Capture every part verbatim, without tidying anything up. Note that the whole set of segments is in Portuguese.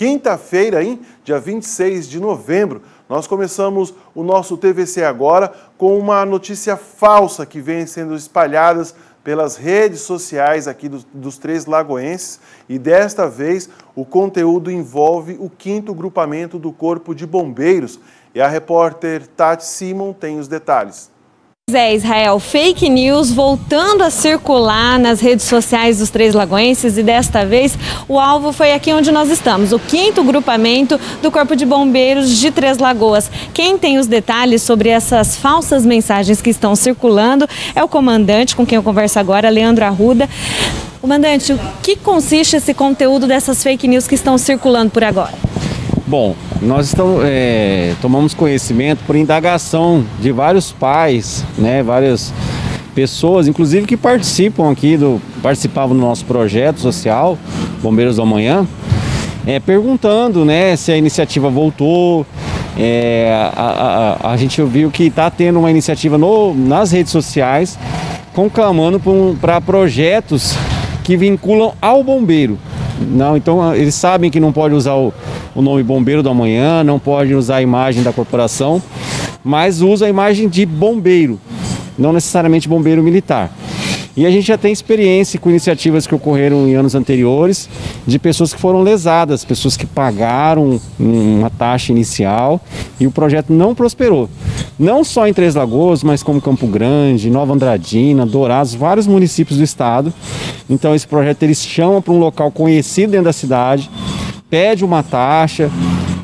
quinta-feira, hein? Dia vinte e seis de novembro, nós começamos o nosso T V C Agora com uma notícia falsa que vem sendo espalhadas pelas redes sociais aqui dos, dos Três Lagoenses, e desta vez o conteúdo envolve o quinto grupamento do Corpo de Bombeiros. E a repórter Tati Simon tem os detalhes. É, Israel, fake news voltando a circular nas redes sociais dos Três Lagoenses, e desta vez o alvo foi aqui onde nós estamos, o quinto grupamento do Corpo de Bombeiros de Três Lagoas. Quem tem os detalhes sobre essas falsas mensagens que estão circulando é o comandante, com quem eu converso agora, Leandro Arruda. Comandante, o que consiste esse conteúdo dessas fake news que estão circulando por agora? Bom, nós estamos, é, tomamos conhecimento por indagação de vários pais, né, várias pessoas, inclusive que participam aqui, do, participavam do nosso projeto social, Bombeiros do Amanhã, é, perguntando, né, se a iniciativa voltou. É, a, a, a gente viu que está tendo uma iniciativa no, nas redes sociais, conclamando para projetos que vinculam ao bombeiro. Não, então eles sabem que não pode usar o, o nome Bombeiro do Amanhã, não pode usar a imagem da corporação, mas usa a imagem de bombeiro, não necessariamente bombeiro militar. E a gente já tem experiência com iniciativas que ocorreram em anos anteriores, de pessoas que foram lesadas, pessoas que pagaram uma taxa inicial e o projeto não prosperou. Não só em Três Lagoas, mas como Campo Grande, Nova Andradina, Dourados, vários municípios do estado. Então esse projeto eles chamam para um local conhecido dentro da cidade, pede uma taxa,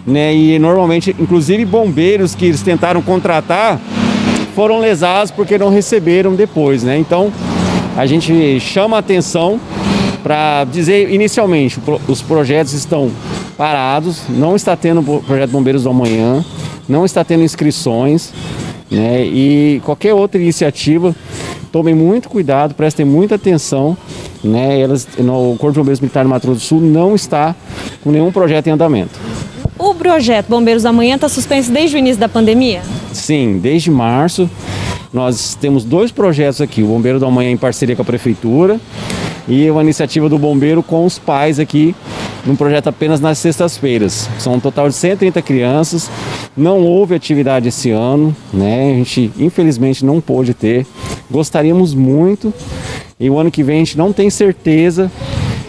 né, e normalmente, inclusive bombeiros que eles tentaram contratar, foram lesados porque não receberam depois, né? Então a gente chama a atenção para dizer, inicialmente, os projetos estão parados, não está tendo o projeto Bombeiros do Amanhã, não está tendo inscrições, né? E qualquer outra iniciativa, tomem muito cuidado, prestem muita atenção, né? Elas, no, o Corpo de Bombeiros Militar do Mato Grosso do Sul não está com nenhum projeto em andamento. O projeto Bombeiros do Amanhã está suspenso desde o início da pandemia? Sim, desde março. Nós temos dois projetos aqui, o Bombeiro do Amanhã em parceria com a Prefeitura e uma iniciativa do Bombeiro com os pais aqui, num projeto apenas nas sextas-feiras. São um total de cento e trinta crianças, não houve atividade esse ano, né? A gente infelizmente não pôde ter, gostaríamos muito, e o ano que vem a gente não tem certeza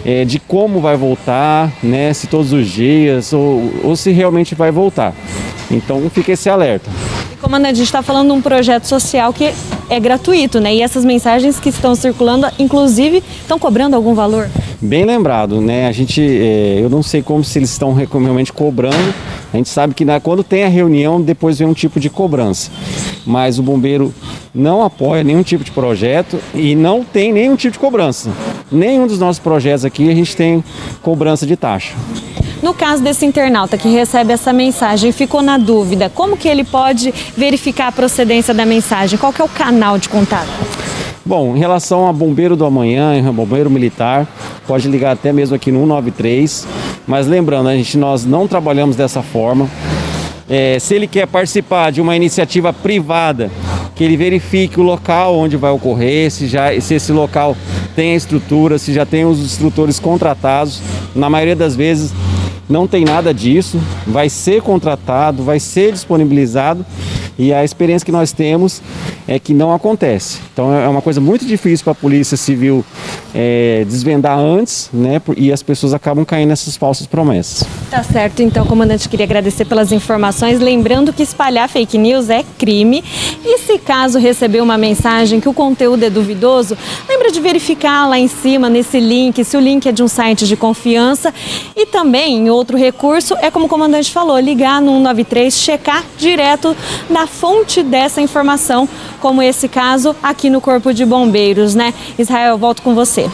é, de como vai voltar, né? Se todos os dias ou, ou se realmente vai voltar. Então fica esse alerta. Comandante, a gente está falando de um projeto social que é gratuito, né? E essas mensagens que estão circulando, inclusive, estão cobrando algum valor? Bem lembrado, né? A gente, é, eu não sei como se eles estão realmente cobrando. A gente sabe que na, quando tem a reunião, depois vem um tipo de cobrança. Mas o bombeiro não apoia nenhum tipo de projeto e não tem nenhum tipo de cobrança. Nenhum dos nossos projetos aqui a gente tem cobrança de taxa. No caso desse internauta que recebe essa mensagem, ficou na dúvida, como que ele pode verificar a procedência da mensagem? Qual que é o canal de contato? Bom, em relação a Bombeiro do Amanhã, Bombeiro Militar, pode ligar até mesmo aqui no um nove três, mas lembrando, a gente, nós não trabalhamos dessa forma. É, se ele quer participar de uma iniciativa privada, que ele verifique o local onde vai ocorrer, se, já, se esse local tem a estrutura, se já tem os instrutores contratados. Na maioria das vezes não tem nada disso, vai ser contratado, vai ser disponibilizado, e a experiência que nós temos é que não acontece. Então é uma coisa muito difícil para a Polícia Civil é, desvendar antes, né? E as pessoas acabam caindo nessas falsas promessas. Tá certo, então, comandante, queria agradecer pelas informações, lembrando que espalhar fake news é crime, e se caso receber uma mensagem que o conteúdo é duvidoso, lembra de verificar lá em cima, nesse link, se o link é de um site de confiança, e também, em outro recurso, é como o comandante falou, ligar no um nove três, checar direto na fonte dessa informação, como esse caso aqui no Corpo de Bombeiros, né? Israel, eu volto com você.